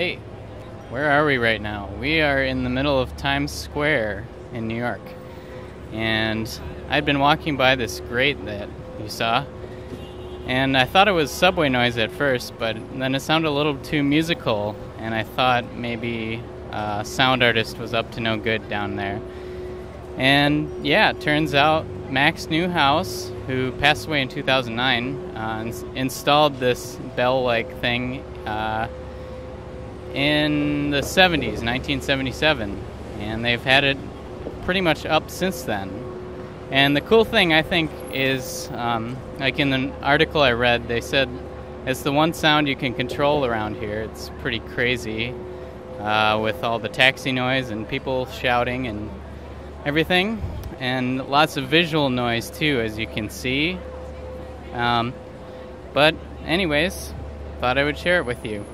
Hey, where are we right now? We are in the middle of Times Square in New York. And I'd been walking by this grate that you saw, and I thought it was subway noise at first, but then it sounded a little too musical, and I thought maybe a sound artist was up to no good down there. And yeah, it turns out Max Neuhaus, who passed away in 2009, installed this bell-like thing in the 70s, 1977, and they've had it pretty much up since then. And the cool thing, I think, is like in the article I read, they said it's the one sound you can control around here. It's pretty crazy with all the taxi noise and people shouting and everything, and lots of visual noise too, as you can see. But anyways, thought I would share it with you.